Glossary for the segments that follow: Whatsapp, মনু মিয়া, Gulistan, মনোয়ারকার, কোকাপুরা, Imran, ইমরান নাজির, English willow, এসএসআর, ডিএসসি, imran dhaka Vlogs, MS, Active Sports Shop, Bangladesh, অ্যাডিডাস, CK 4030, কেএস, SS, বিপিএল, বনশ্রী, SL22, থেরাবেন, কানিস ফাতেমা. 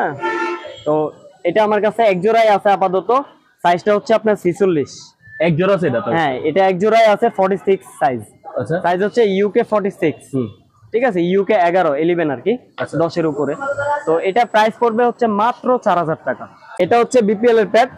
হ্যাঁ, তো এটা আমার কাছে এক জোড়াই আছে আপাতত। সাইজটা হচ্ছে আপনার 46। এক জোড়া আছে এটা? হ্যাঁ, এটা এক জোড়াই আছে 46 সাইজ। আচ্ছা, সাইজ হচ্ছে ইউকে 46। ঠিক আছে, ইউকে 11 আর কি, 10 এর উপরে। তো এটা প্রাইস পড়বে হচ্ছে মাত্র 4000 টাকা। এটা হচ্ছে বিপিএল এর প্যাড,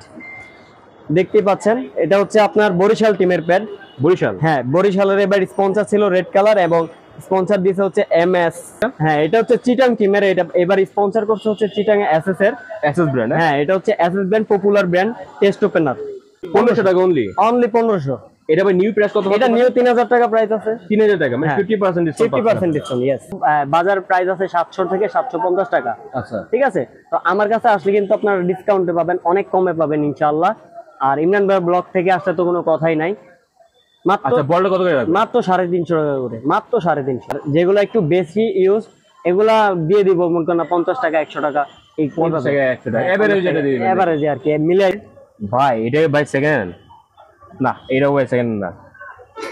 দেখতে পাচ্ছেন। এটা হচ্ছে আপনার বরিশাল টিমের প্যাড। বরিশাল, হ্যাঁ, বরিশালের এবার স্পন্সর ছিল রেড কালার এবং স্পন্সর দিয়েছে হচ্ছে MS। হ্যাঁ, এটা হচ্ছে চিটাং টিমের, এটা এবার স্পন্সর করছে হচ্ছে চিটাং SS এর, SS ব্র্যান্ড। হ্যাঁ, এটা হচ্ছে SS brand, popular brand, test opener. 1500 টাকা অনলি, অনলি 1500। এটা ভাই নিউ প্রাইস কত? এটা নিউ 3000 টাকা প্রাইস আছে। 3000 টাকা মানে 50% ডিসকাউন্ট। 50% discount, yes. বাজার প্রাইস আছে 700 থেকে 750 টাকা। আচ্ছা, ঠিক আছে। তো আমার কাছে আসলে কিন্তু আপনারা ডিসকাউন্টে পাবেন, অনেক কমে পাবেন ইনশাআল্লাহ। আর ইমরান ভাই ব্লগ থেকে আসতে তো কোনো কথাই নাই। আচ্ছা, বলটা কত করে রাখবেন? মাত্র 350 টাকা করে, মাত্র 350। যেগুলো একটু বেশি ইউজ এগুলা দিয়ে দিব, মনে করেন 50 টাকা 100 টাকা, এই 50 টাকা 100 টাকা এভারেজ, এটা দিয়ে দিবেন। এভারেজ আর কি মিলাই ভাই। এটা ভাই সেকেন্ড না, এটাও ভাই সেকেন্ড না,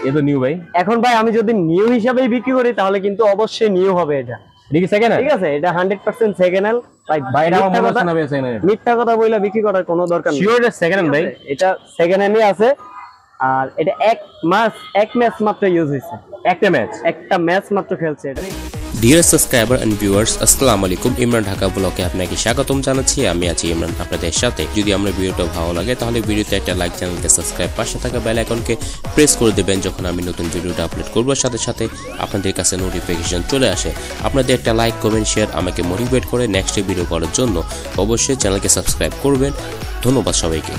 এটা নিউ ভাই। এখন ভাই আমি যদি নিউ হিসাবেই বিক্রি করি তাহলে কিন্তু অবশ্যই নিউ হবে এটা। ঠিক আছে, ঠিক আছে, এটা 100% সেকেন্ড হ্যান্ড ভাই। বাইরে আমার মনে হচ্ছে না ভাই সেকেন্ড হ্যান্ড, মিথ্যা কথা বইলা বিক্রি করার কোনো দরকার নেই। সিওর সেকেন্ড হ্যান্ড ভাই, এটা সেকেন্ড হ্যান্ডই আছে। আর এটা এক ম্যাচ মাত্র ইউজ হইছে, একটা ম্যাচ মাত্র খেলছে এটা। ডিয়ার সাবস্ক্রাইবার এন্ড ভিউয়ার্স, আসসালামু আলাইকুম। ইমরান ঢাকা ব্লগে আপনাকে স্বাগতম জানাচ্ছি। আমি আছি ইমরান আপনাদের সাথে। যদি আমরা ভিডিওটা ভালো লাগে তাহলে ভিডিওতে একটা লাইক, চ্যানেলকে সাবস্ক্রাইব, পাশে থাকা বেল আইকনকে প্রেস করে দেবেন। যখন আমি নতুন ভিডিওটা আপলোড করব সাথে সাথে আপনাদের কাছে নোটিফিকেশন চলে আসে। আপনাদের একটা লাইক, কমেন্ট, শেয়ার আমাকে মোটিভেট করে নেক্সট ভিডিও করার জন্য। অবশ্যই চ্যানেলকে সাবস্ক্রাইব করবেন। ধন্যবাদ সবাইকে।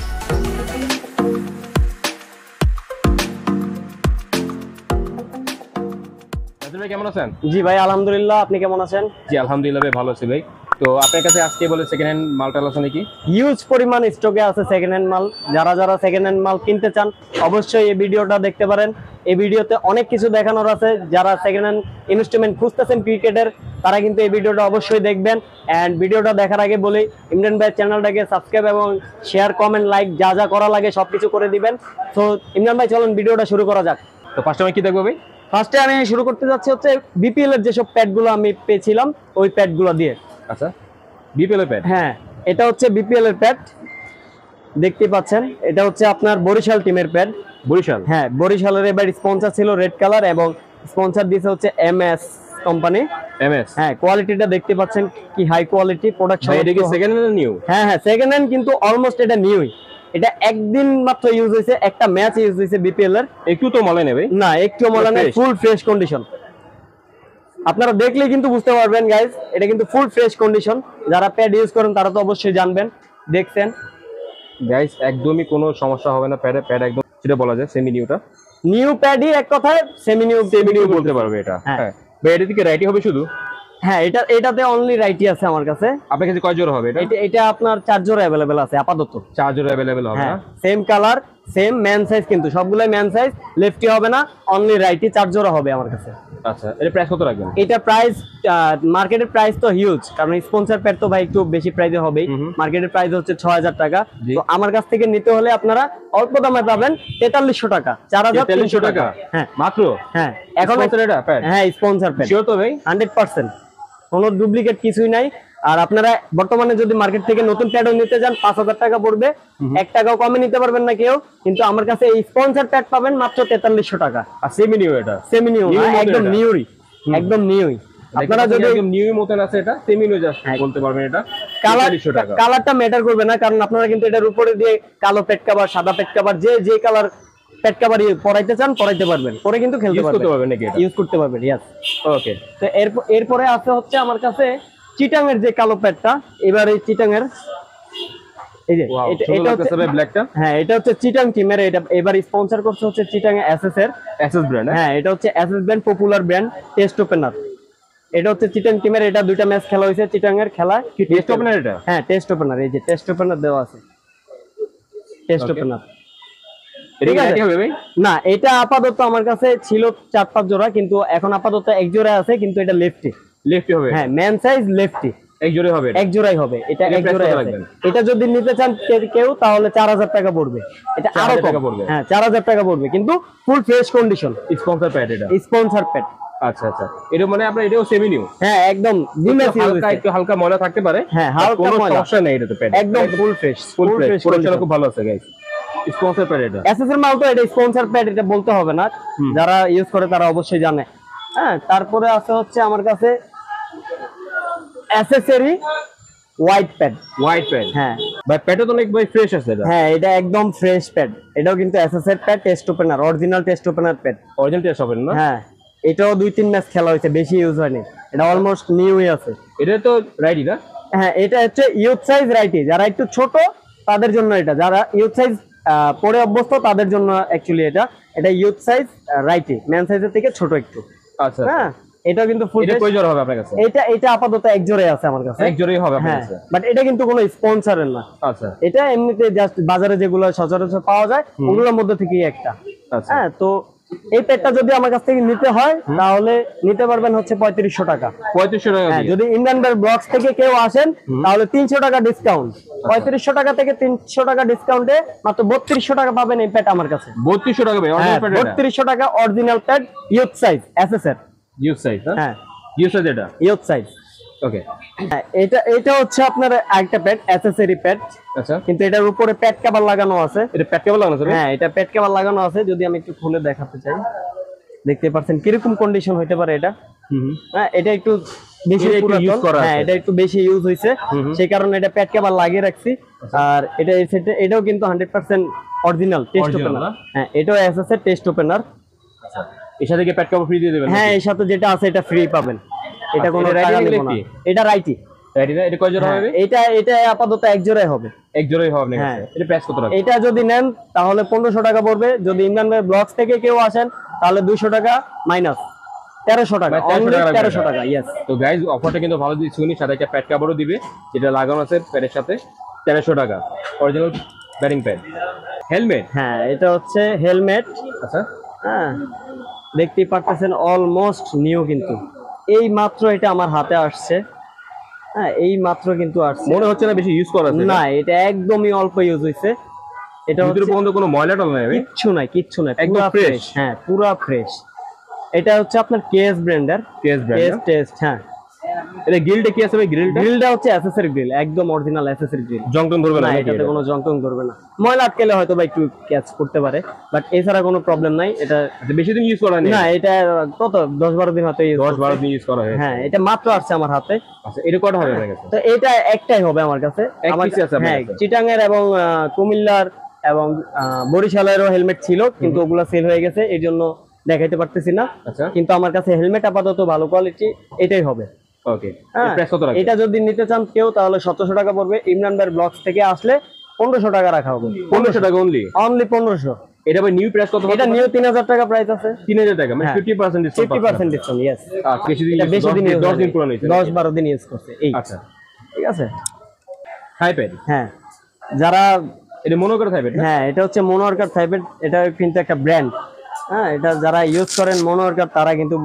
কেমন আছেন? জি ভাই আলহামদুলিল্লাহ, আপনি কেমন আছেন? জি আলহামদুলিল্লাহ ভাই, ভালো আছি ভাই। তো আপনার কাছে আজকে বলে সেকেন্ড হ্যান্ড মালটা আছে নাকি? হিউজ পরিমাণ স্টকে আছে সেকেন্ড হ্যান্ড মাল। যারা যারা সেকেন্ড হ্যান্ড মাল কিনতে চান অবশ্যই এই ভিডিওটা দেখতে পারেন। এই ভিডিওতে অনেক কিছু দেখানোর আছে। যারা সেকেন্ড হ্যান্ড ইনস্ট্রুমেন্ট খুঁজতেছেন ক্রিকেটের, তারা কিন্তু এই ভিডিওটা অবশ্যই দেখবেন। অ্যান্ড ভিডিওটা দেখার আগে বলি, ইমরান ভাই চ্যানেলটাকে সাবস্ক্রাইব এবং শেয়ার, কমেন্ট, লাইক যা যা করা লাগে সব কিছু করে দিবেন। তো ইমরান ভাই চলুন ভিডিওটা শুরু করা যাক। তো ফার্স্ট আমি কি দেখবো ভাই? ফার্স্টে আমি শুরু করতে যাচ্ছি হচ্ছে বিপিএল এর যেসব প্যাডগুলো আমি পেয়েছিলাম ওই প্যাডগুলো দিয়ে। আচ্ছা, বিপিএল এর প্যাড? হ্যাঁ, এটা হচ্ছে বিপিএল এর প্যাড, দেখতে পাচ্ছেন। এটা হচ্ছে আপনার বরিশাল টিমের প্যাড। বরিশাল, হ্যাঁ, বরিশালের এবার স্পন্সর ছিল রেড কালার এবং স্পন্সর দিয়েছে হচ্ছে MS কোম্পানি। MS, হ্যাঁ। কোয়ালিটিটা দেখতে পাচ্ছেন কি হাই কোয়ালিটি প্রোডাক্ট। এটা কি সেকেন্ড হ্যান্ড নিউ? হ্যাঁ হ্যাঁ, সেকেন্ড হ্যান্ড কিন্তু অলমোস্ট এটা নিউই। এটা একদিন মাত্র ইউজ হয়েছে, একটা ম্যাচ ইউজ হয়েছে বিপিএল এর। একটু তো মলে নেবে না, একটু মলে নেই, ফুল ফ্রেশ কন্ডিশন। আপনারা দেখলে কিন্তু বুঝতে পারবেন গাইস, এটা কিন্তু ফুল ফ্রেশ কন্ডিশন। যারা প্যাড ইউজ করেন তারা তো অবশ্যই জানবেন। দেখছেন গাইস, একদমই কোনো সমস্যা হবে না প্যাডে। প্যাড একদম যেটা বলা যায় সেমি নিউটা, নিউ প্যাডই এক কথায় সেমি নিউ, সেমি নিউ বলতে পারবে এটা। হ্যাঁ, প্যাডের দিকে রাইটি হবে শুধু। হ্যাঁ, এটাতে অনলি রাইটি আছে আমার কাছে। আপনার কাছে কয় জোড়া হবে এটা? এটা আপনার 4 জোড়া अवेलेबल আছে আপাতত। 4 জোড়া अवेलेबल হবে? হ্যাঁ, same colour, same man size, কিন্তু সবগুলাই ম্যান সাইজ, লেফটি হবে না, অনলি রাইটি 4 জোড়া হবে আমার কাছে। আচ্ছা, এর প্রাইস কত রাখবেন? এটা প্রাইস মার্কেটের প্যাড তো হিউজ, কারণ স্পন্সর প্যাড তো ভাই একটু বেশি প্রাইসে হবে। মার্কেটের প্রাইস হচ্ছে 6000 টাকা। তো আমার কাছ থেকে নিতে হলে আপনারা অল্প দামে পাবেন 4300 টাকা, 4300 টাকা। হ্যাঁ মাত্র। হ্যাঁ, এখন এটা প্যাড, হ্যাঁ স্পন্সর প্যাড তো ভাই 100%, কোনো ডুপ্লিকেট কিছুই নাই। আর আপনারা বর্তমানে যদি মার্কেট থেকে নতুন প্যাডও নিতে যান 5000 টাকা পড়বে, 1 টাকাও কমে নিতে পারবেন না কেউ। কিন্তু আমার কাছে এই স্পন্সর প্যাড পাবেন মাত্র 4300 টাকা। আর সেমি নিউ? এটা সেমি নিউ, একদম নিউই, একদম নিউই। আপনারা যদি একদম নিউই মতন আছে এটা, সেমি নিউ জাস্ট বলতে পারবেন। এটা 4300 টাকা। কালারটা ম্যাটার করবে না, কারণ আপনারা কিন্তু এটার উপরে দিয়ে কালো প্যাড কভার, সাদা প্যাড কভার, যে কালার প্যাড কভার পরাইতে চান পরাইতে পারবেন, পরে কিন্তু খেলতে পারবেন, ইউজ করতে পারবেন নাকি? ইউজ করতে পারবেন, ইয়েস। ওকে, তো এরপরে আছে হচ্ছে আমার কাছে চিটাং এর যে কালো প্যাডটা। এবারে চিটাং এর এই যে এটা হচ্ছে ভাই ব্ল্যাকটা। হ্যাঁ, এটা হচ্ছে চিটাং টিমের, এটা এবারে স্পন্সর করছে হচ্ছে চিটাং SS এর, SS ব্র্যান্ড। হ্যাঁ, এটা হচ্ছে SS brand, popular brand, test opener. এটা হচ্ছে চিটাং টিমের, এটা দুইটা ম্যাচ খেলা হয়েছে চিটাং এর খেলা। টেস্ট ওপেনার এটা? হ্যাঁ টেস্ট ওপেনার, এই যে টেস্ট ওপেনার দেওয়া আছে, টেস্ট ওপেনার। না, এটা আপাতত আমার কাছে ছিল 4-5 জোড়া, কিন্তু এখন আপাতত এক জোড়া আছে, কিন্তু এটা লেফটি হবে। হ্যাঁ, ম্যান সাইজ লেফটি, এক জোড়াই হবে, এক জোড়াই হবে এটা, এক জোড়াই লাগবে। এটা যদি নিতে চান কেউ তাহলে 4000 টাকা পড়বে, এটা আরো কম পড়বে। হ্যাঁ 4000 টাকা পড়বে, কিন্তু full fresh condition, sponsor pad, এটা স্পন্সর প্যাড। আচ্ছা আচ্ছা, এটা মানে আপনার এটাও সেমি নিউ? হ্যাঁ একদম, হালকা একটু হালকা ময়লা থাকতে পারে, হ্যাঁ হালকা ময়লা, সমস্যা নেই, এটা তো প্যাড একদম ফুল ফ্রেশ, ফুল ফ্রেশ, পুরোটা খুব ভালো আছে গাইস। স্পন্সর প্যাড এটা, এসএস এর মাল তো, এটা স্পন্সর প্যাড, এটা বলতে হবে না, যারা ইউজ করে তারা অবশ্যই জানে। হ্যাঁ, তারপরে আছে হচ্ছে আমার কাছে accessory white pad, white pad, হ্যাঁ ভাই প্যাড তো অনেক ভাই ফ্রেশ আছে এটা, হ্যাঁ এটা একদম ফ্রেশ প্যাড, এটাও কিন্তু accessory pad, test opener, original test opener pad, original test opener, হ্যাঁ এটাও 2-3 ম্যাচ খেলা হয়েছে, বেশি ইউজ হয়নি, এটা অলমোস্ট নিউই আছে, এটা তো রাইডি না? হ্যাঁ এটা হচ্ছে ইউথ সাইজ রাইডি, যারা একটু ছোট তাদের জন্য এটা, যারা ইউথ সাইজ পরে অভ্যস্ত তাদের জন্য অ্যাকচুয়ালি এটা, এটা ইউথ সাইজ রাইডি, ম্যান সাইজের থেকে ছোট একটু। আচ্ছা, হ্যাঁ এটা কিন্তু ফুল, এটা কয় জোড়া হবে আপনার কাছে? এটা এটা আপাতত এক জোড়াই আছে আমার কাছে, এক জোড়াই হবে আপনার কাছে, বাট এটা কিন্তু কোনো স্পন্সরের না। আচ্ছা, এটা এমনিতে জাস্ট বাজারে যেগুলো সচরাচর পাওয়া যায় ওগুলোর মধ্যে থেকেই একটা। আচ্ছা, হ্যাঁ তো এই প্যাডটা যদি আমার কাছ থেকে নিতে হয় তাহলে নিতে পারবেন হচ্ছে 3500 টাকা, 3500 টাকা। হ্যাঁ, যদি ইমরান ব্লগস থেকে কেউ আসেন তাহলে 300 টাকা ডিসকাউন্ট, 3500 টাকা থেকে 300 টাকা ডিসকাউন্টে মাত্র 3200 টাকা পাবেন এই প্যাড আমার কাছে। 3200 টাকা ভাই, অরিজিনাল প্যাড? 3200 টাকা original pad, youth size, এসএসআর youth size, হ্যাঁ ইউথ সাইজ, এটা ইউথ সাইজ। ওকে, এটা এটা হচ্ছে আপনার একটা প্যাড, অ্যাসেসরি প্যাড। আচ্ছা, কিন্তু এটার উপরে প্যাড কভার লাগানো আছে, এটা প্যাড কভার লাগানো আছে? হ্যাঁ এটা প্যাড কভার লাগানো আছে, যদি আমি একটু খুলে দেখাতে চাই, দেখতে পাচ্ছেন কি রকম কন্ডিশন হতে পারে এটা। হ্যাঁ এটা একটু বেশি ইউজ করা, হ্যাঁ এটা একটু বেশি ইউজ হইছে, সেই কারণে এটা প্যাড কভার লাগিয়ে রাখছি। আর এটা এটাও কিন্তু 100% অরিজিনাল টেস্ট ওপেনার, হ্যাঁ এটাও এসএসআর টেস্ট ওপেনার। আচ্ছা, এর সাথে কি প্যাড কভার ফ্রি দিয়ে দিবেন? হ্যাঁ এর সাথে যেটা আছে এটা ফ্রি পাবেন, এটা কোন টাকা নেব না, এটা রাইটি, রাইটি না? এটা কয় জোড়া হবে? এটা এটা আপাতত এক জোড়াই হবে, এক জোড়াই হবে আপনার কাছে। এটা প্রাইস কত রাখবেন? এটা যদি নেন তাহলে 1500 টাকা পড়বে, যদি ইমরান ভাই ব্লগস থেকে কেউ আসেন তাহলে 200 টাকা মাইনাস 1300 টাকা, অনলি 1300 টাকা। ইয়েস, তো গাইস অফারটা কিন্তু ভালো দিচ্ছি, উনি সাথে একটা প্যাড কভারও দিবে, যেটা লাগানো আছে প্যাডের সাথে, 1300 টাকা অরিজিনাল ব্যাটিং প্যাড। হেলমেট, হ্যাঁ এটা হচ্ছে হেলমেট। আচ্ছা, হ্যাঁ দেখতেই পাচ্ছেন অলমোস্ট নিউ, কিন্তু এই মাত্র এটা আমার হাতে আসছে, হ্যাঁ এই মাত্র কিন্তু আসছে, মনে হচ্ছে না বেশি ইউজ করা আছে না, এটা একদমই অল্প ইউজ হইছে, এটা ভিতরে পর্যন্ত কোনো ময়লা টল নাই, কিচ্ছু নাই, কিচ্ছু নাই, একদম ফ্রেশ, হ্যাঁ পুরো ফ্রেশ। এটা হচ্ছে আপনার কেএস ব্র্যান্ডের, কেএস ব্র্যান্ড টেস্ট। হ্যাঁ, এটা গ্রিলটা কি আছে ভাই? গ্রিলটা হচ্ছে এসএসআর গ্রিল, একদম অরিজিনাল এসএসআর গ্রিল, জংটং ধরবে না, এটাতে কোনো জংটং ধরবে না, ময়লা আটকেলে হয়তো ভাই একটু ক্যাচ করতে পারে, বাট এছাড়া কোনো প্রবলেম নাই। এটা বেশি দিন ইউজ করা হয়নি না, এটা কত 10-12 দিন হয়তো, 10-12 দিন ইউজ করা হয়। হ্যাঁ এটা মাত্র আসছে আমার হাতে। আচ্ছা, এটা কত হবে আপনার কাছে? তো এটা একটাই হবে আমার কাছে, আমার কাছে আছে। হ্যাঁ, চিটাঙ্গের এবং কুমিল্লার এবং বরিশালেরও হেলমেট ছিল, কিন্তু ওগুলা সেল হয়ে গেছে, এর জন্য দেখাইতে পারতেছি না। আচ্ছা, কিন্তু আমার কাছে হেলমেট আপাতত ভালো কোয়ালিটি এটাই হবে। ওকে, এটা যদি নিতে চান কেউ তাহলে 1700 টাকা পড়বে, ইমরান ভাই ব্লগস থেকে আসলে 1500 টাকা রাখা হবে, 1500 টাকা অনলি, অনলি 1500। এটা ভাই নিউ প্রাইস কত? এটা নিউ 3000 টাকা প্রাইস আছে, 3000 টাকা মানে 50% ডিসকাউন্ট, 50% ডিসকাউন্ট। ইয়েস, আর বেশি দিন 10 দিন পুরো হইছে, 10-12 দিন ইউজ করছে এই। আচ্ছা ঠিক আছে। থাইপেড, হ্যাঁ যারা এটা মনোকার থাইপেড, হ্যাঁ এটা হচ্ছে মনোকার থাইপেড, এটা কিন্তু একটা ব্র্যান্ড। হ্যাঁ, এটা যারা ইউজ করেন মনোকার তারা কিন্তু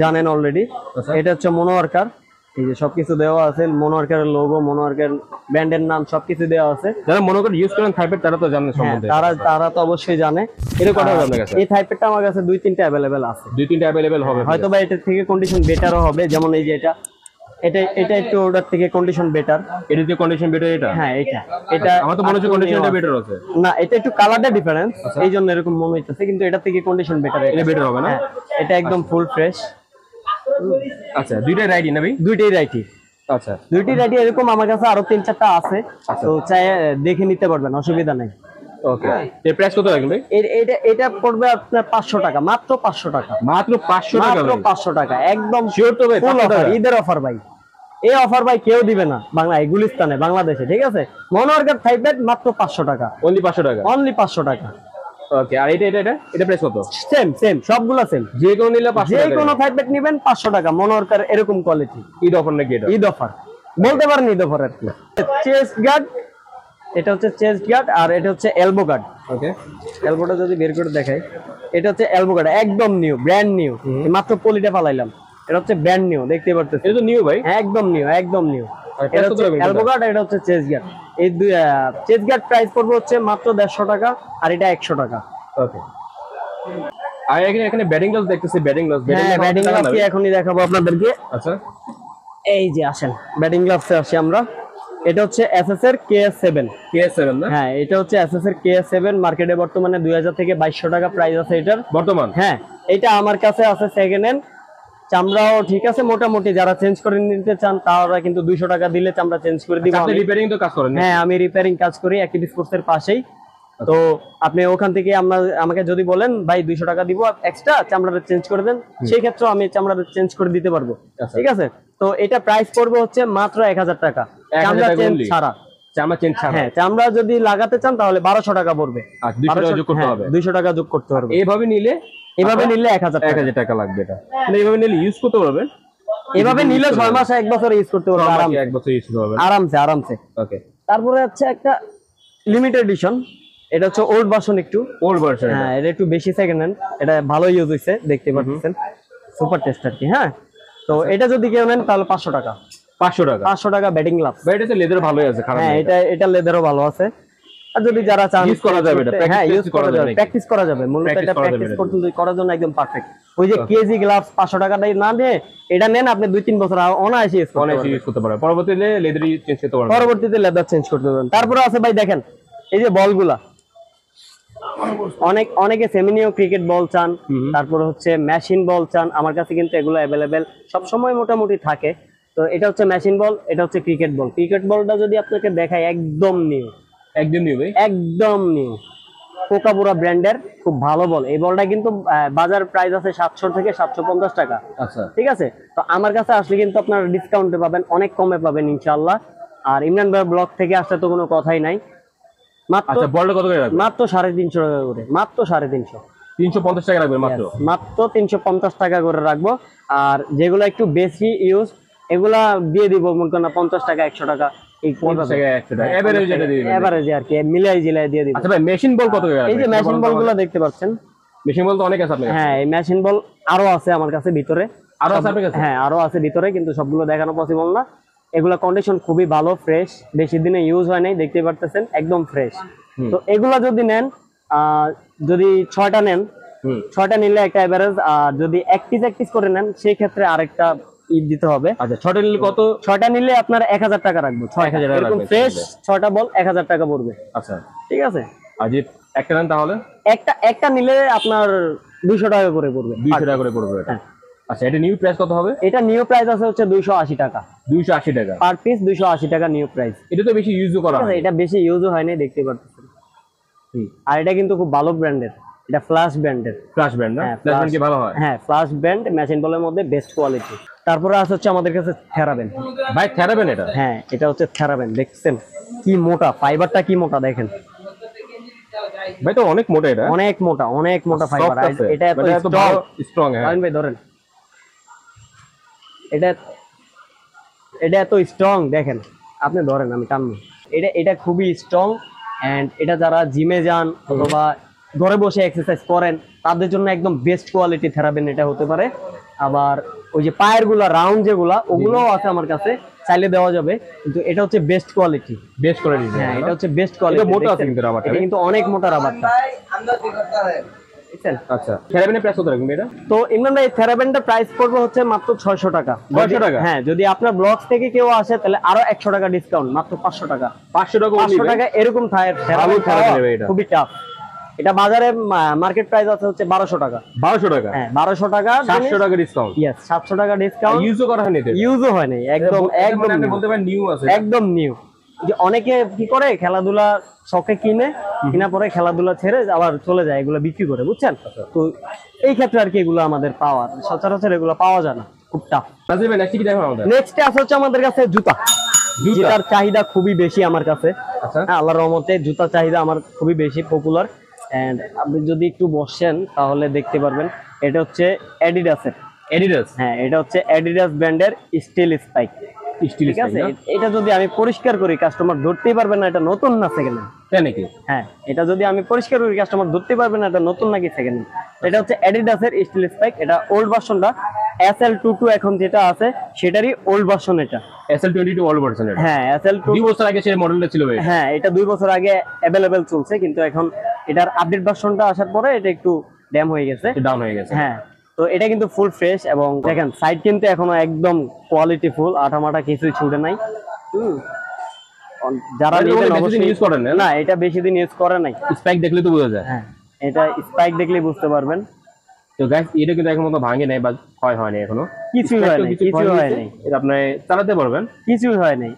জানেন অলরেডি। এটা হচ্ছে মনোয়ারকার, এই যে সবকিছু দেওয়া আছে, মনোয়ারকারের লোগো, মনোয়ারকার ব্র্যান্ডের নাম সবকিছু দেওয়া আছে। যারা মনোয়ারকার ইউজ করেন থাইপেড তারা তো জানেন সম্বন্ধে, তারা তো অবশ্যই জানে। এর কথা আপনাদের কাছে এই থাইপেডটা আমার কাছে 2-3টা अवेलेबल আছে, 2-3টা अवेलेबल হবে হয়তো বা, এটা থেকে কন্ডিশন বেটারও হবে, যেমন এই যে এটা এটা এটা একটু ওটার থেকে কন্ডিশন বেটার, এটা যে কন্ডিশন বেটার এটা, হ্যাঁ এটা এটা আমার তো মনে হচ্ছে কন্ডিশনটা বেটার আছে না, এটা একটু কালারটা ডিফারেন্স, এইজন্য এরকম মনে হচ্ছে, কিন্তু এটা থেকে কন্ডিশন বেটার, এটা বেটার হবে না, এটা একদম ফুল ফ্রেশ। আচ্ছা, দুইটাই রাইটি না ভাই? দুইটাই রাইটি। আচ্ছা, দুইটাই রাইটি, এরকম আমার কাছে আরো 3-4টা আছে, তো চাই দেখে নিতে পারবেন, অসুবিধা নাই। ওকে, এর প্রাইস কত রাখবেন? এটা এটা পড়বে আপনার 500 টাকা, মাত্র 500 টাকা, মাত্র 500 টাকা, মাত্র 500 টাকা, একদম শিওর তো ভাই? ঈদের অফার ভাই, এই অফার ভাই কেউ দিবে না বাংলায়, গুলিস্তানে, বাংলাদেশে, ঠিক আছে? মনোয়ারকার থাইপেড মাত্র 500 টাকা, অনলি 500 টাকা, অনলি 500 টাকা। ওকে, আর এটা এটা এটা প্রাইস কত? সেম সেম, সবগুলা সেম, যে কোন নিলে 500 টাকা, যে কোন থাইপেড নেবেন 500 টাকা, মনোয়ারকার এরকম কোয়ালিটি। ঈদ অফার নাকি এটা? ঈদ অফার বলতে পারেন, ঈদ অফার আর কি। চেস্ট গার্ড, এটা হচ্ছে চেস্ট গার্ড, আর এটা হচ্ছে এলবো গার্ড। ওকে, এলবোটা যদি বের করে দেখাই, এটা হচ্ছে এলবো গার্ড, একদম নিউ, ব্র্যান্ড নিউ, মাত্র পলিটা ফালাইলাম, এটা হচ্ছে ব্র্যান্ড নিউ, দেখতে পারতেছ, এটা তো নিউ ভাই, একদম নিউ, একদম নিউ। এটা হচ্ছে এলবো গার্ড, এটা হচ্ছে চেস্ট গার্ড। এই দুই চেস্ট গার্ড প্রাইস পড়বে হচ্ছে মাত্র 150 টাকা, আর এটা 100 টাকা। ওকে, আর আর এখানে ব্যাটিং গ্লাভস দেখতেছি, ব্যাটিং গ্লাভস কি এখনই দেখাবো আপনাদেরকে। আচ্ছা এই যে আসেন ব্যাটিং গ্লাভসে আসি আমরা। এটা হচ্ছে এসএস এর কে7 কে7 না, হ্যাঁ এটা হচ্ছে এসএস এর কে7 মার্কেটে বর্তমানে 2000 থেকে 2200 টাকা প্রাইস আছে এটার বর্তমান। হ্যাঁ এটা আমার কাছে আছে সেকেন্ড হ্যান্ড, চামড়াও ঠিক আছে মোটামুটি, যারা চেঞ্জ করে নিতে চান তারা কিন্তু 200 টাকা দিলে চামড়া চেঞ্জ করে দিব। আপনি রিপেয়ারিং তো কাজ করেন? হ্যাঁ আমি রিপেয়ারিং কাজ করি অ্যাক্টিভিস্ট কোর্সের পাশেই। তো আপনি ওখান থেকে আমাকে যদি বলেন ভাই 200 টাকা দিব এক্সট্রা চামড়াটা চেঞ্জ করে দেন, সেই ক্ষেত্রে আমি চামড়াটা চেঞ্জ করে দিতে পারবো, ঠিক আছে। তো এটা প্রাইস পড়বে হচ্ছে মাত্র 1000 টাকা চামড়া চেঞ্জ ছাড়া। চামড়া চেঞ্জ ছাড়া হ্যাঁ, চামড়া যদি লাগাতে চান তাহলে 1200 টাকা পড়বে, 200 টাকা যোগ করতে হবে। এইভাবে নিলে 1000 টাকা লাগবে এটা, মানে এইভাবে নিলে ইউজ করতে পারবেন, এইভাবে নিলে 6 মাস 1 বছর ইউজ করতে পারবেন আরামসে, 1 বছর ইউজ করতে পারবেন আরামসে আরামসে। ওকে তারপরে হচ্ছে একটা লিমিটেড এডিশন, এটা হচ্ছে ওল্ড ভার্সন, একটু ওল্ড ভার্সন, হ্যাঁ এটা একটু বেশি সেকেন্ড হ্যান্ড, এটা ভালো ইউজ হইছে দেখতে পাচ্ছেন, সুপার টেস্টার কি। হ্যাঁ তো এটা যদি কেউ নেন তাহলে 500 টাকা 500 টাকা 500 টাকা ব্যাটিং গ্লাভস। এটা তো লেদার ভালোই আছে, খারাপ না, হ্যাঁ এটা লেদারও ভালো আছে। আর যদি যারা চান ইউজ করা যাবে, এটা প্র্যাকটিস করা যাবে, প্র্যাকটিস করা যাবে মূলত, এটা প্র্যাকটিস করতে করার জন্য একদম পারফেক্ট। ওই যে কেজি গ্লাভস 500 টাকা দিয়ে না দিয়ে এটা নেন আপনি 2-3 বছর অনায়াসে ইউজ করতে পারবেন, পরবর্তীতে লেদার চেঞ্জ করতে পারবেন, পরবর্তীতে লেদার চেঞ্জ করতে পারবেন। তারপরে আছে ভাই দেখেন এই যে বলগুলা, অনেকে সেমিনিও ক্রিকেট বল চান, তারপর হচ্ছে মেশিন বল চান, আমার কাছে কিন্তু এগুলো अवेलेबल সব সময় মোটামুটি থাকে। তো এটা হচ্ছে মেশিন বল, এটা হচ্ছে ক্রিকেট বল। ক্রিকেট বলটা যদি আপনাকে দেখাই একদম নিউ, একদম নিউ ভাই, একদম নিউ কোকাপুরা ব্র্যান্ডের খুব ভালো বল। এই বলটা কিন্তু বাজার প্রাইস আছে 700 থেকে 750 টাকা। আচ্ছা ঠিক আছে, তো আমার কাছে আসলে কিন্তু আপনারা ডিসকাউন্টে পাবেন, অনেক কমে পাবেন ইনশাআল্লাহ। আর ইমরান ভাই ব্লগ থেকে আসলে তো কোনো কথাই নাই। আচ্ছা বলটা কত করে রাখবেন? মাত্র 350 টাকা করে, মাত্র 350 350 টাকা রাখবেন, মাত্র মাত্র 350 টাকা করে রাখবো। আর যেগুলো একটু বেশি ইউজ এগুলা দিয়ে দিব মনে করেন 50 টাকা 100 টাকা, এই 50 টাকা 100 টাকা এভারেজ এটা দিয়ে দিব, এভারেজ আর কি মিলাই জিলাই দিয়ে দিব। আচ্ছা ভাই মেশিন বল কত করে রাখবেন? এই যে মেশিন বলগুলো দেখতে পাচ্ছেন, মেশিন বল তো অনেক আছে আপনার কাছে। হ্যাঁ এই মেশিন বল আরো আছে আমার কাছে ভিতরে, আরো আছে আপনার কাছে? হ্যাঁ আরো আছে ভিতরে, কিন্তু সবগুলো দেখানো পসিবল না। এগুলা কন্ডিশন খুবই ভালো, ফ্রেশ, বেশি দিনে ইউজ হয় নাই, দেখতে পারতেছেন একদম ফ্রেশ। তো এগুলা যদি নেন, যদি 6টা নেন, 6টা নিলে একটা এভারেজ, আর যদি একটিস করে নেন সেই ক্ষেত্রে আরেকটা ঈদ দিতে হবে। আচ্ছা 6টা নিলে কত? 6টা নিলে আপনার 1000 টাকা রাখবো, 6000 টাকা এরকম ফ্রেশ 6টা বল 1000 টাকা পড়বে। আচ্ছা ঠিক আছে, আজ একটা নেন তাহলে একটা নিলে আপনার 200 টাকা করে পড়বে, 200 টাকা করে পড়বে এটা। আচ্ছা এটা নিউ প্রাইস কত হবে? এটা নিউ প্রাইস আছে হচ্ছে 280 টাকা, 280 টাকা পার পিস, 280 টাকা নিউ প্রাইস। এটা তো বেশি ইউজও করা হয়, এটা বেশি ইউজও হয় না দেখতে পাচ্ছেন। আর এটা কিন্তু খুব ভালো ব্র্যান্ডের, এটা ফ্ল্যাশ ব্র্যান্ডের, ফ্ল্যাশ ব্র্যান্ড না, ফ্ল্যাশ ব্র্যান্ড কি ভালো হয়? হ্যাঁ ফ্ল্যাশ ব্র্যান্ড মেশিন বলের মধ্যে বেস্ট কোয়ালিটি। তারপরে আছে হচ্ছে আমাদের কাছে থেরাবেন ভাই, থেরাবেন এটা, হ্যাঁ এটা হচ্ছে থেরাবেন। দেখছেন কি মোটা ফাইবারটা, কি মোটা দেখেন ভাই, তো অনেক মোটা এটা, অনেক মোটা, অনেক মোটা ফাইবার। এটা এত স্ট্রং, হ্যাঁ ভাই ধরেন এটা, এটা এত স্ট্রং দেখেন আপনি ধরেন আমি টানবো, এটা এটা খুবই স্ট্রং। অ্যান্ড এটা যারা জিমে যান অথবা ঘরে বসে এক্সারসাইজ করেন তাদের জন্য একদম বেস্ট কোয়ালিটি থেরাবেন এটা হতে পারে। আবার ওই যে পায়েরগুলো রাউন্ড যেগুলো ওগুলোও আছে আমার কাছে, চাইলে দেওয়া যাবে, কিন্তু এটা হচ্ছে বেস্ট কোয়ালিটি, বেস্ট কোয়ালিটি। হ্যাঁ এটা হচ্ছে বেস্ট কোয়ালিটি, মোটা আছে কিন্তু রাবারটা, এটা কিন্তু অনেক মোটা রাবারটা। আচ্ছা থেরাবেনের প্রাইস কত রাখবেন এটা? তো ইমরান ভাই থেরাবেনটা প্রাইস পড়বে হচ্ছে মাত্র 600 টাকা, 600 টাকা। হ্যাঁ যদি আপনার ব্লগস থেকে কেউ আসে তাহলে আরো 100 টাকা ডিসকাউন্ট, মাত্র 500 টাকা, 500 টাকা 500 টাকা এরকম থাকে। থেরাবেন নেবে এটা খুবই টাফ, এটা বাজারে মার্কেট প্রাইস আছে হচ্ছে 1200 টাকা, 1200 টাকা হ্যাঁ 1200 টাকা 700 টাকা ডিসকাউন্ট, यस 700 টাকা ডিসকাউন্ট। ইউজও করা হয়নি, ইউজও হয়নি, একদম একদম আপনি বলতে পারেন নিউ আছে, একদম নিউ। যে অনেকে কি করে খেলাধুলা শখে কিনে, কিনা পরে খেলাধুলা ছেড়ে আবার চলে যায় এগুলো বিক্রি করে, বুঝছেন তো, এই ক্ষেত্রে আর কি এগুলো আমাদের পাওয়ার সচরাচর এগুলো পাওয়া যায় না, খুব টাফ। নেক্সট আছে হচ্ছে আমাদের কাছে জুতা, জুতার চাহিদা খুবই বেশি আমার কাছে। আচ্ছা আল্লাহর রহমতে জুতার চাহিদা আমার খুবই বেশি, পপুলার। এন্ড আপনি যদি একটু বসেন তাহলে দেখতে পারবেন, এটা হচ্ছে অ্যাডিডাসের, অ্যাডিডাস হ্যাঁ এটা হচ্ছে অ্যাডিডাস ব্র্যান্ডের স্টিল স্পাইক। ঠিক আছে এটা যদি আমি পরিষ্কার করি কাস্টমার ধরতে পারবে না এটা নতুন না সেকেন্ড হ্যান্ড নাকি? হ্যাঁ এটা যদি আমি পরিষ্কার করি কাস্টমার ধরতে পারবে না এটা নতুন নাকি সেকেন্ড হ্যান্ড। এটা হচ্ছে অ্যাডিডাসের স্টিল স্পাইক, এটা ওল্ড ভার্সনটা, SL22 এখন যেটা আছে সেটারই ওল্ড ভার্সন এটা, SL22 ওল্ড ভার্সন এটা। হ্যাঁ SL22 2 বছর আগে সেই মডেলটা ছিল ভাই, হ্যাঁ এটা 2 বছর আগে अवेलेबल চলছে, কিন্তু এখন এটার আপডেট ভার্সনটা আসার পরে এটা একটু ড্যাম হয়ে গেছে, ডাউন হয়ে গেছে। হ্যাঁ, তো এটা কিন্তু ফুল ফ্রেশ এবং দেখেন সাইড কিন্তু এখনো একদম কোয়ালিটি ফুল, আঠামাটা কিছুই ছুটে নাই। যারা ইউজ করেন না, এটা বেশি দিন ইউজ করে নাই, স্পাইক দেখলে তো বোঝা যায়। হ্যাঁ, এটা স্পাইক দেখলে বুঝতে পারবেন। তো গাইস এটা কিন্তু এখন মতো ভাঙে নাই বা ক্ষয় হয় নাই, এখনো কিছু হয় নাই, কিছু হয় নাই, এটা আপনি চালাতে পারবেন, কিছু হয় নাই।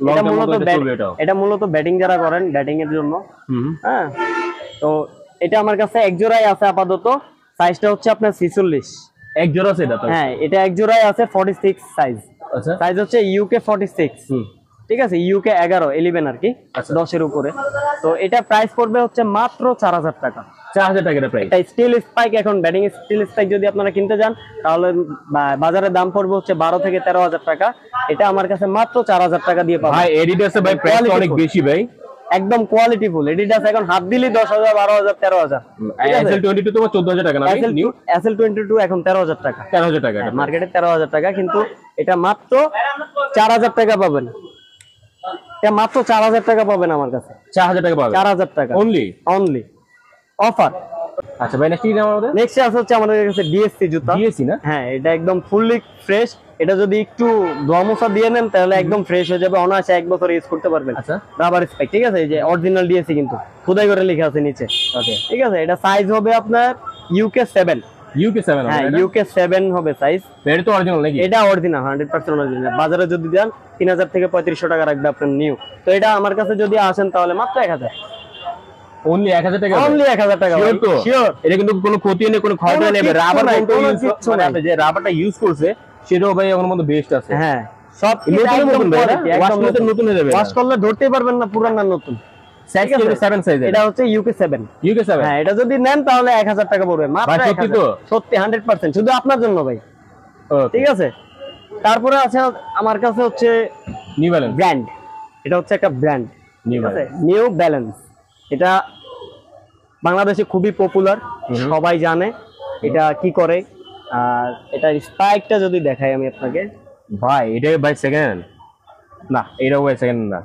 এটা মূলত ব্যাটিং যারা করেন, ব্যাটিং এর জন্য। হ্যাঁ, তো এটা আমার কাছে এক জোড়াই আছে আপাতত, সাইজটা হচ্ছে আপনার 46। এক জোড়া আছে এটা? হ্যাঁ, এটা এক জোড়াই আছে 46 সাইজ। আচ্ছা, সাইজ হচ্ছে ইউকে 46। ঠিক আছে, ইউকে 11 আর কি, 10 এর উপরে। তো এটা প্রাইস পড়বে হচ্ছে মাত্র 4000 টাকা। 4000 টাকা এর প্রাইস। এটা স্টিল স্পাইক, এখন ব্যাটিং স্টিল স্পাইক যদি আপনারা কিনতে যান তাহলে বাজারে দাম পড়বে হচ্ছে 12 থেকে 13000 টাকা। এটা আমার কাছে মাত্র 4000 টাকা দিয়ে পাবেন। ভাই এডিডাসে ভাই প্রাইস অনেক বেশি ভাই, একদম কোয়ালিটি ফুল। এডিডাস এখন হাত দিলি 10000 12000 13000। SL22 তো 14000 টাকা না? নিউ SL22 এখন 13000 টাকা। 13000 টাকা মার্কেটে 13000 টাকা, কিন্তু এটা মাত্র 4000 টাকা পাবেন। এটা মাত্র 4000 টাকা পাবেন আমার কাছে। 4000 টাকা পাবেন, 4000 টাকা অনলি অফার। আচ্ছা ভাই, নেক্সট আমাদের আছে আমাদের কাছে ডিএসসি জুতা। ডিএসসি না? হ্যাঁ, এটা একদম ফুললি ফ্রেশ। এটা যদি একটু ধোয়ামোছা দিয়ে নেন তাহলে একদম ফ্রেশ হয়ে যাবে, অনায়াসে এক বছর ইউজ করতে পারবেন। আচ্ছা, রাবার স্পাইক। ঠিক আছে, এই যে অরিজিনাল ডিএসসি কিন্তু খোদাই করে লেখা আছে নিচে। ওকে, ঠিক আছে। এটা সাইজ হবে আপনার ইউকে 7। ইউকে 7 হবে? হ্যাঁ, ইউকে 7 হবে সাইজ। এটা তো অরিজিনাল নাকি? এটা অরিজিনাল, 100% অরিজিনাল। বাজারে যদি দেন 3000 থেকে 3500 টাকা রাখবে আপনার নিউ। তো এটা আমার কাছে যদি আসেন তাহলে মাত্র 1000 only 1000 টাকা, only 1000 টাকা। শিওর, এটা কিন্তু কোনো ক্ষতি নেই, কোনো ক্ষয় নেই। রাবার কিন্তু ইউজ করতে হবে, যে রাবারটা ইউজ করছে সেটাও ভাই এর মধ্যে বেস্ট আছে। হ্যাঁ, সব নতুন ভাই, ওয়াশ করতে নতুন হয়ে যাবে, ওয়াশ করলে ধরতেই পারবেন না পুরান না নতুন। সাইজ 7 সাইজ, এটা হচ্ছে ইউকে 7। ইউকে 7, হ্যাঁ। এটা যদি নেন তাহলে 1000 টাকা পড়বে মাত্র। সত্যি তো? সত্যি 100% শুধু আপনার জন্য ভাই। ঠিক আছে, তারপরে আছে আমার কাছে হচ্ছে নিউ ব্যালেন্স ব্র্যান্ড। এটা হচ্ছে একটা ব্র্যান্ড, নিউ ব্যালেন্স। এটা বাংলাদেশে খুবই পপুলার, সবাই জানে এটা কি করে। আর এটার স্পাইকটা যদি দেখাই আমি আপনাকে ভাই, এটা ভাই সেকেন্ড না, এটাও ভাই সেকেন্ড না,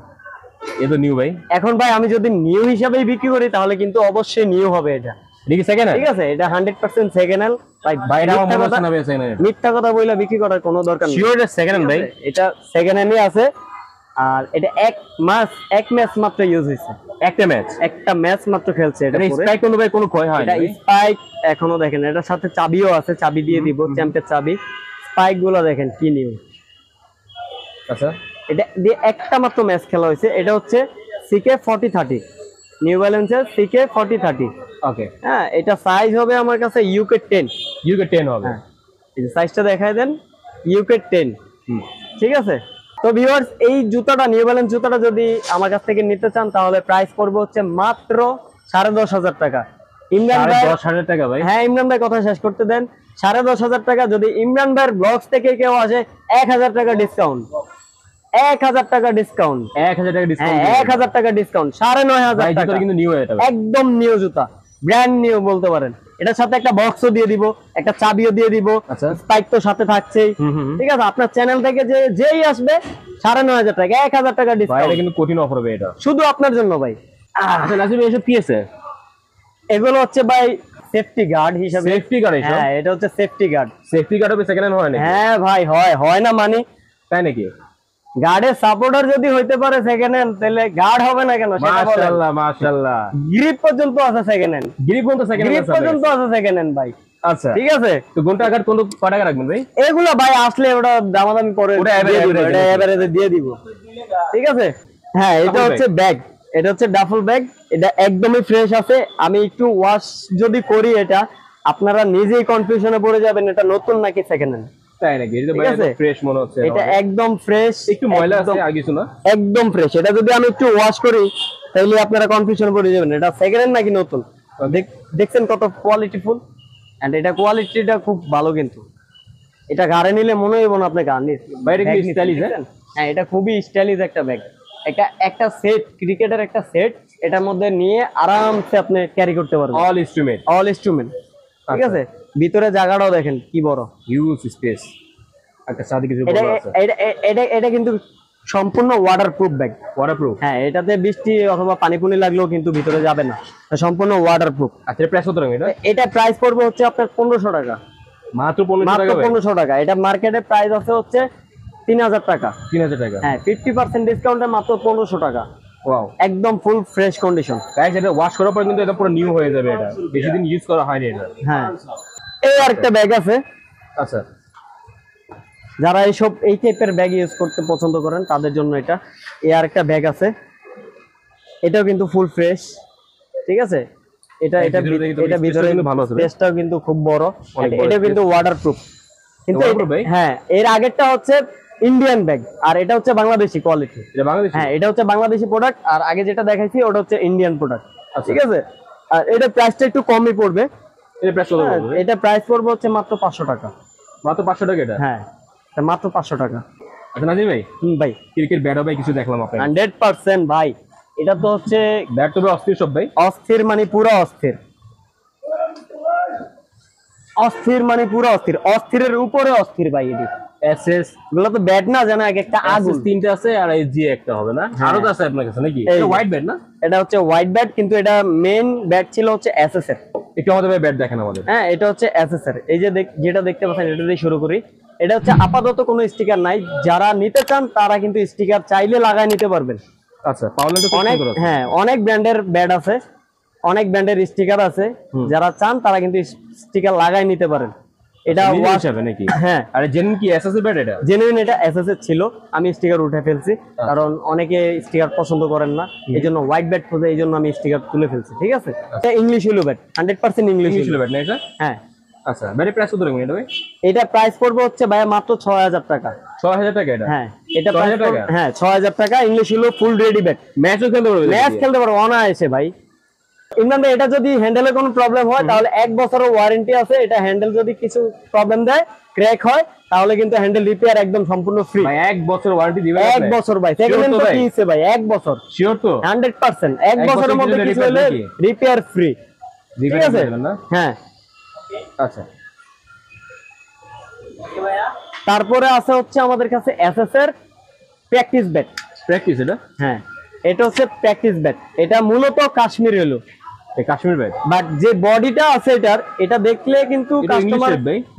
এটা নিউ ভাই। এখন ভাই আমি যদি নিউ হিসাবে বিক্রি করি তাহলে কিন্তু অবশ্যই নিউ হবে এটা। ঠিক আছে, ঠিক আছে, এটা 100% সেকেন্ড হ্যান্ড ভাই। বাইরে আমার মনে হচ্ছে না ভাই সেকেন্ড হ্যান্ড, মিথ্যা কথা বইলা বিক্রি করার কোনো দরকার নেই। সিওর সেকেন্ড হ্যান্ড ভাই, এটা সেকেন্ড হ্যান্ডই আছে। আর এটা এক ম্যাচ মাত্র ইউজ হইছে, একটা ম্যাচ মাত্র খেলছে। এটা স্পাইক কোনো ভাই কোনো ক্ষয় হয় না। এটা স্পাইক এখনো দেখেন, এটার সাথে চাবিও আছে, চাবি দিয়ে দিব, চ্যাম্পের চাবি। স্পাইকগুলো দেখেন কি নিউ। আচ্ছা, এটা দিয়ে একটা মাত্র ম্যাচ খেলা হয়েছে। এটা হচ্ছে CK 4030, নিউ ব্যালেন্সের CK 4030। ওকে, হ্যাঁ। এটা সাইজ হবে আমার কাছে UK 10। UK 10 হবে? হ্যাঁ, এই যে সাইজটা দেখায় দেন, UK 10। ঠিক আছে। তো ভিউয়ার্স, এই জুতাটা নিউ ব্যালেন্স জুতাটা যদি আমার কাছ থেকে নিতে চান তাহলে প্রাইস পড়বে হচ্ছে মাত্র 10500 টাকা। ইমরান ভাই 10000 টাকা ভাই? হ্যাঁ, ইমরান ভাই কথা শেষ করতে দেন। 10500 টাকা। যদি ইমরান ভাইয়ের ব্লগস থেকে কেউ আসে 1000 টাকা ডিসকাউন্ট। 1000 টাকা ডিসকাউন্ট। 1000 টাকা ডিসকাউন্ট। 1000 টাকা ডিসকাউন্ট, 9500 টাকা। কিন্তু নিউ এটা একদম নিউ জুতা, ব্র্যান্ড নিউ বলতে পারেন। এটার সাথে একটা বক্সও দিয়ে দিব, একটা চাবিও দিয়ে দিব, স্পাইক তো সাথে থাকছেই। ঠিক আছে, আপনার চ্যানেল থেকে যেই আসবে 9500 টাকা, 1000 টাকা ডিসকাউন্ট। এটা কিন্তু কঠিন অফার হবে, এটা শুধু আপনার জন্য ভাই। আচ্ছা নাসিম, এসব কি আছে? এগুলো হচ্ছে ভাই সেফটি গার্ড হিসেবে। Safety guard? হ্যাঁ, এটা হচ্ছে সেফটি গার্ড। সেফটি গার্ড হবে সেকেন্ড হ্যান্ড হয় না? হ্যাঁ ভাই, হয় না মানে তাই নাকি? গার্ডের সাপোর্টার যদি হইতে পারে সেকেন্ড হ্যান্ড, তাহলে গার্ড হবে না কেন? মাশাআল্লাহ মাশাআল্লাহ, গ্রিপ পর্যন্ত আছে সেকেন্ড হ্যান্ড। গ্রিপ পর্যন্ত আছে সেকেন্ড হ্যান্ড ভাই। আচ্ছা, ঠিক আছে। তো ঘন্টা গার্ড কোন টাকা রাখবেন ভাই? এগুলা ভাই আসলে ওটা দামাদামি পরে ওটা এভারেজে দিয়ে দিব। ঠিক আছে। হ্যাঁ, এটা হচ্ছে ব্যাগ। এটা হচ্ছে ডাফল ব্যাগ। এটা একদমই ফ্রেশ আছে। আমি একটু ওয়াশ যদি করি এটা আপনারা নিজেই কনফিউশনে পড়ে যাবেন এটা নতুন নাকি সেকেন্ড হ্যান্ড। এটা একদম ফ্রেশ, একটু ময়লা আছে আর কিছু না, একদম ফ্রেশ। এটা যদি আমি একটু ওয়াশ করি তাহলে আপনারা কনফিউশন পড়ে যাবেন এটা সেকেন্ড হ্যান্ড নাকি নতুন। দেখছেন কত কোয়ালিটিফুল, এন্ড এটা কোয়ালিটিটা খুব ভালো। কিন্তু এটা গাড়ে নিলে মনে হইব না আপনাকে আনি বাইরে কি স্টাইলিশ। হ্যাঁ, এটা খুবই স্টাইলিশ একটা ব্যাগ। এটা একটা সেট, ক্রিকেটের একটা সেট। এটার মধ্যে নিয়ে আরামসে আপনি ক্যারি করতে পারবেন, অল ইনস্ট্রুমেন্ট। ঠিক আছে, ভিতরে জায়গাটাও দেখেন কি বড়, হিউজ স্পেস। আচ্ছা, সাথে কিছু বলা আছে? এটা কিন্তু সম্পূর্ণ ওয়াটারপ্রুফ ব্যাগ। ওয়াটারপ্রুফ, হ্যাঁ, এটাতে বৃষ্টি অথবা পানি পুনি লাগলেও কিন্তু ভিতরে যাবে না, সম্পূর্ণ ওয়াটারপ্রুফ। আচ্ছা, প্রাইস কত টাকা এটা? এটা প্রাইস পড়বে হচ্ছে আপনার 1500 টাকা, মাত্র 1500 টাকা। এটা মার্কেটে প্রাইস আছে হচ্ছে 3000 টাকা। 3000 টাকা, হ্যাঁ, 50% ডিসকাউন্টে মাত্র 1500 টাকা। ওয়াও, একদম ফুল ফ্রেশ কন্ডিশন। गाइस এটা ওয়াশ করার পর কিন্তু এটা পুরো নিউ হয়ে যাবে, এটা বেশি দিন ইউজ করা হয়নি এটা। হ্যাঁ, এই আরেকটা ব্যাগ আছে। আচ্ছা, যারা এইসব এই টাইপের ব্যাগ ইউজ করতে পছন্দ করেন তাদের জন্য এটা। এই আরেকটা ব্যাগ আছে, এটাও কিন্তু ফুল ফ্রেশ, ঠিক আছে। এটা এটা এটা ভিতরে কিন্তু ভালো আছে, স্পেসটাও কিন্তু খুব বড়, এটা কিন্তু ওয়াটারপ্রুফ কিন্তু। হ্যাঁ, এর আগেরটা হচ্ছে ইন্ডিয়ান ব্যাগ আর এটা হচ্ছে বাংলাদেশি কোয়ালিটি। এটা বাংলাদেশি, হ্যাঁ, এটা হচ্ছে বাংলাদেশি প্রোডাক্ট আর আগে যেটা দেখাইছি ওটা হচ্ছে ইন্ডিয়ান প্রোডাক্ট, ঠিক আছে। আর এটা প্রাইসটা একটু কমই পড়বে, এটা প্রাইস কত পড়বে? এটা প্রাইস পড়বে হচ্ছে মাত্র 500 টাকা। মাত্র 500 টাকা এটা? হ্যাঁ, মাত্র 500 টাকা। আচ্ছা নাজিম ভাই, ভাই ক্রিকেট ব্যাট ভাই কিছু দেখলাম আপনি 100% ভাই। এটা তো হচ্ছে ব্যাট তো অস্থির সব ভাই, অস্থির মানে পুরো অস্থির, অস্থির মানে পুরো অস্থির, অস্থিরের উপরে অস্থির ভাই। এটা এসএস গুলো তো ব্যাট না জানা, এক একটা আগুন, তিনটা আছে আর এই জি একটা হবে না, আরো তো আছে আপনার কাছে নাকি? এটা হোয়াইট ব্যাট না? এটা হচ্ছে হোয়াইট ব্যাট, কিন্তু এটা মেইন ব্যাট ছিল হচ্ছে এসএস এর। এটা আমাদের ভাই ব্যাট দেখেন আমাদের, হ্যাঁ, এটা হচ্ছে এসএস এর। এই যে যেটা দেখতে পাচ্ছেন এটা দিয়ে শুরু করি। এটা হচ্ছে আপাতত কোনো স্টিকার নাই, যারা নিতে চান তারা কিন্তু স্টিকার চাইলে লাগায় নিতে পারবেন। আচ্ছা, তাহলে তো অনেক, হ্যাঁ, অনেক ব্র্যান্ডের ব্যাট আছে, অনেক ব্র্যান্ডের স্টিকার আছে, যারা চান তারা কিন্তু স্টিকার লাগায় নিতে পারেন। এটা ওয়াশ হবে নাকি? হ্যাঁ, আরে জেনুইন কি এসএস এর ব্যাট? এটা জেনুইন, এটা এসএস এর ছিল, আমি স্টিকার উঠে ফেলছি কারণ অনেকে স্টিকার পছন্দ করেন না, এইজন্য হোয়াইট ব্যাট খোঁজে, এইজন্য আমি স্টিকার তুলে ফেলছি, ঠিক আছে। এটা ইংলিশ হলো ব্যাট, 100% ইংলিশ হলো ব্যাট না এটা? হ্যাঁ। আচ্ছা, ব্যাটারি প্রাইস কত রকম এটা ভাই? এটা প্রাইস পড়বে হচ্ছে ভাই মাত্র 6000 টাকা। 6000 টাকা এটা? হ্যাঁ, এটা 6000 টাকা, হ্যাঁ, 6000 টাকা। ইংলিশ হলো ফুল রেডি ব্যাট, ম্যাচও খেলতে পারবে, ম্যাচ খেলতে পারবে অনায়াসে ভাই। ইমরান ভাই, এটা যদি হ্যান্ডেলে কোনো প্রবলেম হয় তাহলে 1 বছরের ওয়ারেন্টি আছে। এটা হ্যান্ডেল যদি কিছু প্রবলেম দেয়, ক্র্যাক হয়, তাহলে কিন্তু হ্যান্ডেল রিপেয়ার একদম সম্পূর্ণ ফ্রি ভাই। 1 বছরের ওয়ারেন্টি দিবেন? 1 বছর ভাই, সেকেন্ড হ্যান্ড তো কি আছে ভাই? 1 বছর শিওর তো? 100% 1 বছরের মধ্যে কিছু হলে রিপেয়ার ফ্রি, ঠিক আছে না? হ্যাঁ। আচ্ছা, তারপরে আছে হচ্ছে আমাদের কাছে এসএস এর প্র্যাকটিস ব্যাট। প্র্যাকটিস এটা? হ্যাঁ, এটা হচ্ছে প্র্যাকটিস ব্যাট। এটা মূলত কাশ্মীরি হলো, এই কাশ্মীর ব্যাট, বাট যে বডিটা আছে এটার, এটা দেখলে কিন্তু কাস্টমার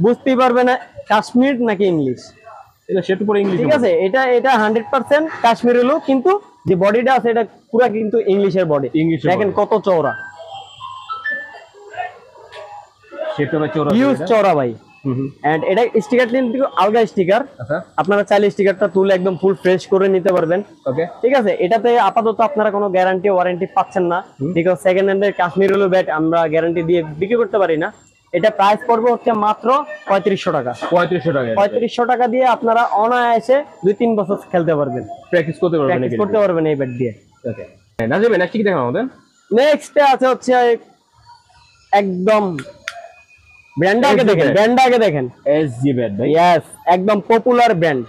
বুঝতে পারবে না কাশ্মীর নাকি ইংলিশ। এটা সেটা পুরো ইংলিশ, ঠিক আছে। এটা এটা 100% কাশ্মীরি হলো, কিন্তু যে বডিটা আছে এটা পুরো কিন্তু ইংলিশের বডি। দেখেন কত চওড়া, চওড়া ভাই। এন্ড এটা স্টিকার কিন্তু আলগা স্টিকার, আপনারা চাইলে স্টিকারটা তুলে একদম ফুল ফ্রেশ করে নিতে পারবেন, ঠিক আছে। এটাতে আপাতত আপনারা কোনো গ্যারান্টি ওয়ারেন্টি পাচ্ছেন না, বিকজ সেকেন্ড হ্যান্ডের কাশ্মীর হলো ব্যাট আমরা গ্যারান্টি দিয়ে বিক্রি করতে পারি না। এটা প্রাইস পড়বে হচ্ছে মাত্র 3500 টাকা। 3500 টাকা দিয়ে আপনারা অনায়াসে 2-3 বছর খেলতে পারবেন, প্র্যাকটিস করতে পারবেন, প্র্যাকটিস করতে পারবেন এই ব্যাট দিয়ে। ওকে, না যাবে না, ঠিক দেখো আমাদের নেক্সট আছে হচ্ছে একদম ব্র্যান্ডটাকে দেখেন, ব্র্যান্ডটাকে দেখেন, এসজি ব্যাট ভাই। यस, একদম পপুলার ব্র্যান্ড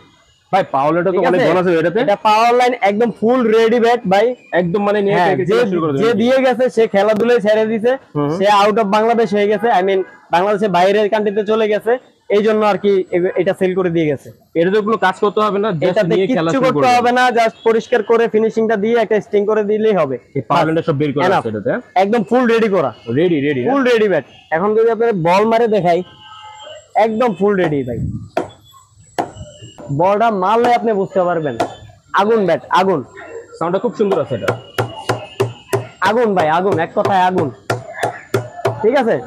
ভাই। পাওলাটা তো অনেক ভালো আছে এটাতে। এটা পাওয়ার লাইন একদম ফুল রেডি ব্যাট ভাই, একদম মানে নিয়ে খেলা শুরু করে দিয়েছে। যে দিয়ে গেছে সে খেলাধুলায় ছেড়ে দিয়েছে, সে আউট অফ বাংলাদেশ হয়ে গেছে, আই মিন বাংলাদেশের বাইরের কান্ট্রিতে চলে গেছে, এইজন্য আর কি এটা সেল করে দিয়ে গেছে। এর জন্য কাজ করতে হবে না, জাস্ট নিয়ে খেলা শুরু করতে হবে না, জাস্ট পরিষ্কার করে ফিনিশিংটা দিয়ে একটা স্টিং করে দিলেই হবে। এই পাওয়ারটা সব বের করা আছে এটাতে, একদম ফুল রেডি করা, ready ready full ready bat. এখন যদি আপনারা বল মারে দেখাই, একদম ফুল রেডি ভাই। বলটা মারলে আপনি বুঝতে পারবেন আগুন ব্যাট, আগুন। সাউন্ডটা খুব সুন্দর আছে এটা, আগুন ভাই, আগুন, এক কথায় আগুন, ঠিক আছে।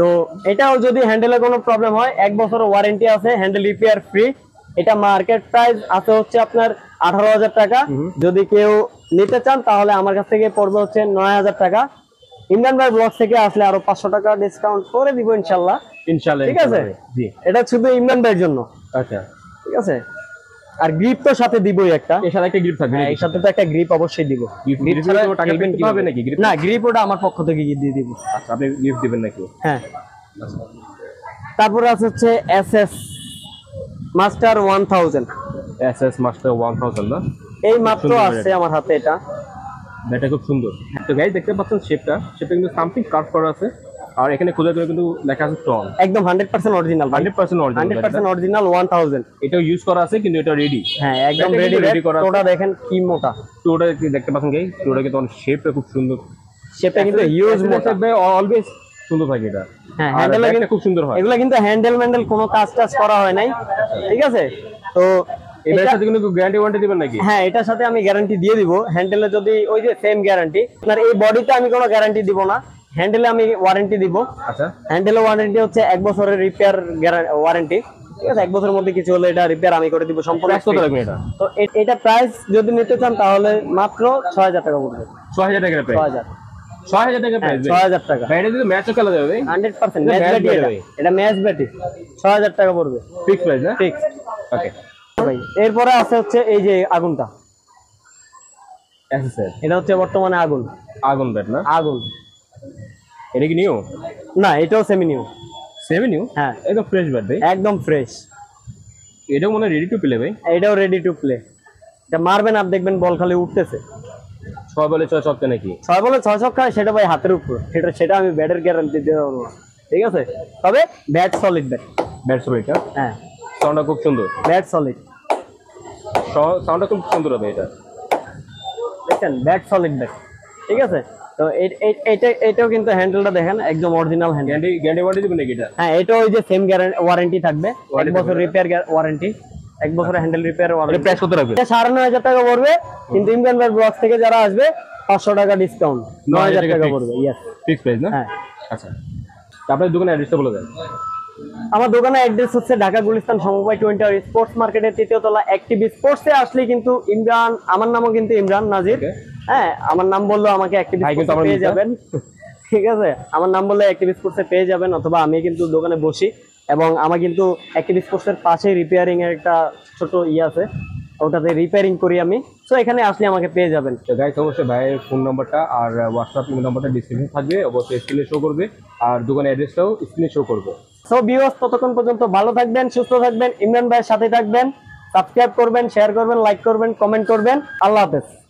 তো এটাও যদি হ্যান্ডেলে কোনো প্রবলেম হয় 1 বছরের ওয়ারেন্টি আছে, হ্যান্ডেল রিপেয়ার ফ্রি। এটা মার্কেট প্রাইস আছে হচ্ছে আপনার 18000 টাকা। যদি কেউ নিতে চান তাহলে আমার কাছ থেকে পড়বে হচ্ছে 9000 টাকা। ইমরান ভাই ব্লগ থেকে আসলে আরো 500 টাকা ডিসকাউন্ট করে দিব ইনশাআল্লাহ, ইনশাআল্লাহ, ঠিক আছে। এটা শুধু ইমরান ভাইয়ের জন্য। আচ্ছা, ঠিক আছে। আর গ্রিপ তো সাথে দিবই একটা, এর সাথে একটা গ্রিপ থাকবে, এর সাথে তো একটা গ্রিপ অবশ্যই দিব। গ্রিপ ছাড়া টাকা পেন কি হবে নাকি? গ্রিপ না, গ্রিপ ওটা আমার পক্ষ থেকে দিয়ে দিব। আচ্ছা, আপনি গ্রিপ দিবেন নাকি? হ্যাঁ। তারপরে আছে হচ্ছে এসএস মাস্টার 1000। এসএস মাস্টার 1000 না, এই মাত্র আছে আমার হাতে। এটা ব্যাটা খুব সুন্দর। তো গাইস দেখতে পাচ্ছেন শেপটা, শেপে কিন্তু সামথিং কাট করা আছে, আর এখানে খোদার করে কিন্তু লেখা আছে টন, একদম 100% অরিজিনাল, 100% অরিজিনাল 1000। এটা ইউজ করা আছে কিন্তু এটা রেডি, হ্যাঁ একদম রেডি করা আছে। ওটা দেখেন কি মোটা, ওটা দেখতে পাচ্ছেন গাইস, ওটাকে তো শেপটা খুব সুন্দর, শেপটা কিন্তু হিউজ মোটা ভাই, অলওয়েজ সুন্দর থাকে এটা। হ্যাঁ হ্যান্ডেলটা কিন্তু খুব সুন্দর হয়, এগুলা কিন্তু হ্যান্ডেল ম্যান্ডেল কোনো কাজ করা হয় নাই, ঠিক আছে। তো এটার সাথে কিন্তু গ্যারান্টি ওয়ারেন্টি দিবেন নাকি? হ্যাঁ এটার সাথে আমি গ্যারান্টি দিয়ে দিব, হ্যান্ডেলে যদি ওই যে সেম গ্যারান্টি। আপনার এই বডিতে আমি কোনো গ্যারান্টি দিব না, হ্যান্ডেলে আমি ওয়ারেন্টি দিব। আচ্ছা হ্যান্ডেলে ওয়ারেন্টি হচ্ছে 1 বছরের রিপেয়ার ওয়ারেন্টি, ঠিক আছে। 1 বছরের মধ্যে কিছু হলে এটা রিপেয়ার আমি করে দিব সম্পূর্ণ। কত লাগবে এটা? তো এটা প্রাইস যদি নিতে চান তাহলে মাত্র 6000 টাকা পড়বে। 6000 টাকা প্রাইস, 6000 টাকা প্রাইস, 6000 টাকা। এটা যদি ম্যাচ খেলা যাবে 100% ম্যাচ ব্যাটি, এটা ম্যাচ ব্যাটি 6000 টাকা পড়বে, ফিক্স প্রাইস, হ্যাঁ ফিক্স। ওকে ভাই এরপরে আছে হচ্ছে এই যে আগুনটা এসএস, এটা হচ্ছে বর্তমানে আগুন, আগুন ব্যাট না আগুন। এটা কি নিউ? না এটাও সেমি নিউ, সেমি নিউ, হ্যাঁ একদম ফ্রেশ ব্যাট ভাই, একদম ফ্রেশ। এটাও মনে রেডি টু প্লে ভাই, এটাও রেডি টু প্লে। এটা মারবেন আপনি দেখবেন বল খালি উঠতেছে, 6 বলে 6 ছক্কা নাকি 6 বলে 6 ছক্কা, সেটা ভাই হাতের উপর, সেটা আমি ব্যাটের গ্যারান্টি দিতে পারবো, ঠিক আছে। তবে ব্যাট সলিড, ব্যাট সলিড, হ্যাঁ সাউন্ডটা খুব সুন্দর, ব্যাট সলিড সাউন্ডটা খুব সুন্দর হবে। এটা দেখেন ব্যাট সলিড ব্যাট, ঠিক আছে। তো এটা এটাও কিন্তু হ্যান্ডেলটা দেখেন একদম অরিজিনাল হ্যান্ডেল, গ্যারান্টি ওয়ারেন্টি দিবেন নাকি এটা? হ্যাঁ এটা ওই যে সেম গ্যারান্টি ওয়ারেন্টি থাকবে, 1 বছর রিপেয়ার ওয়ারেন্টি, 1 বছর হ্যান্ডেল রিপেয়ার ওয়ারেন্টি। প্রাইস কত রাখবে? 9500 টাকা পড়বে, কিন্তু ইমরান ভাই ব্লগ থেকে যারা আসবে 500 টাকা ডিসকাউন্ট, 9000 টাকা পড়বে। यस ফিক্স প্রাইস না? হ্যাঁ আচ্ছা। আপনাদের দোকানের অ্যাড্রেসটা বলে দেন। আমার দোকানের অ্যাড্রেস হচ্ছে ঢাকা গুলিস্তান সমবায় 20 স্পোর্টস মার্কেটের 3য় তলা অ্যাক্টিভ স্পোর্টসে আসলে কিন্তু ইমরান, আমার নামও কিন্তু ইমরান নাজির, হ্যাঁ আমার নাম বললো আমাকে অ্যাক্টিভ স্পোর্টসে পেয়ে যাবেন, ঠিক আছে। আমার নাম বললে অ্যাক্টিভ স্পোর্টসে পেয়ে যাবেন, অথবা আমি কিন্তু দোকানে বসি, এবং আমার কিন্তু অ্যাক্টিভ স্পোর্টসের পাশে রিপেয়ারিং এর একটা ছোট আছে, ওটাতে রিপেয়ারিং করি আমি। সো এখানে আসলে আমাকে পেয়ে যাবেন। তো গাইস অবশ্যই ভাইয়ের ফোন নাম্বারটা আর হোয়াটসঅ্যাপ নাম্বারটা ডিসক্রিপশনে থাকবে, অবশ্যই স্ক্রিনে শো করবে, আর দোকানের অ্যাড্রেসটাও স্ক্রিনে শো করবে। সো ভিউয়ার্স ততক্ষণ পর্যন্ত ভালো থাকবেন, সুস্থ থাকবেন, ইমরান ভাইয়ের সাথে থাকবেন, সাবস্ক্রাইব করবেন, শেয়ার করবেন, লাইক করবেন, কমেন্ট করবেন। আল্লাহ হাফেজ।